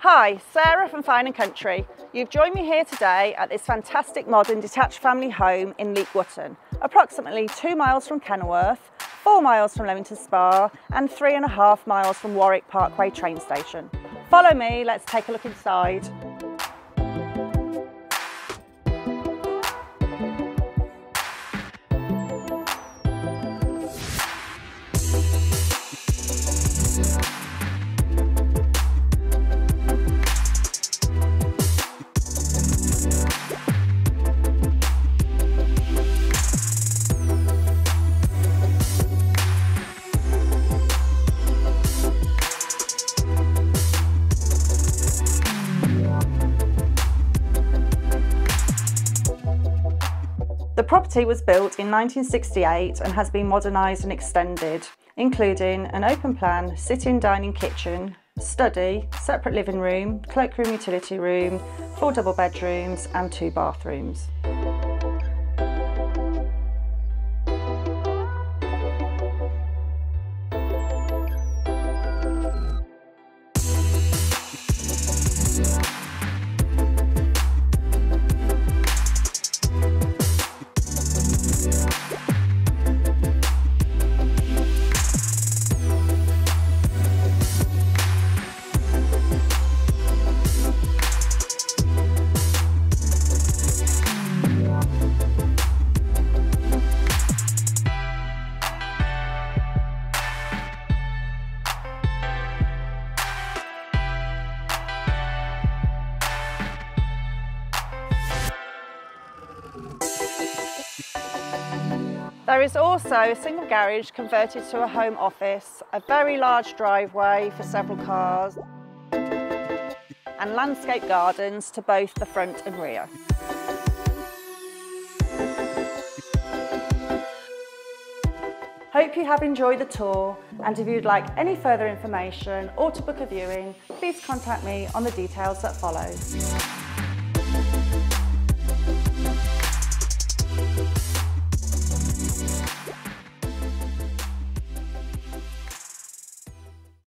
Hi, Sarah from Fine & Country. You've joined me here today at this fantastic modern detached family home in Leek Wootton, approximately 2 miles from Kenilworth, 4 miles from Leamington Spa and 3.5 miles from Warwick Parkway train station. Follow me, let's take a look inside. The property was built in 1968 and has been modernised and extended, including an open plan, sit-in dining kitchen, study, separate living room, cloakroom utility room, 4 double bedrooms and 2 bathrooms. There is also a single garage converted to a home office, a very large driveway for several cars, and landscape gardens to both the front and rear. Hope you have enjoyed the tour, and if you'd like any further information or to book a viewing, please contact me on the details that follow.